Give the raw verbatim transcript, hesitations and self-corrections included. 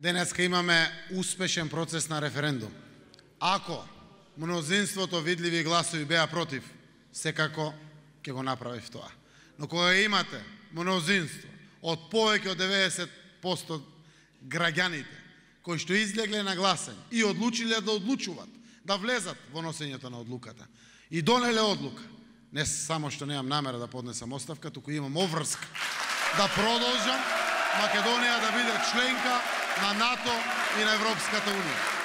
Денеска имаме успешен процес на референдум. Ако мнозинството видливи гласови беа против, секако ќе го направи тоа. Но кога имате мнозинство од повеќе од деведесет проценти граѓаните кои што излегле на гласање и одлучиле да одлучуваат, да влезат во носењето на одлуката и донеле одлука, не само што немам намера да поднесам оставка, туку имам обврска да продолжам Македонија да биде членка на НАТО и на Европската Унија.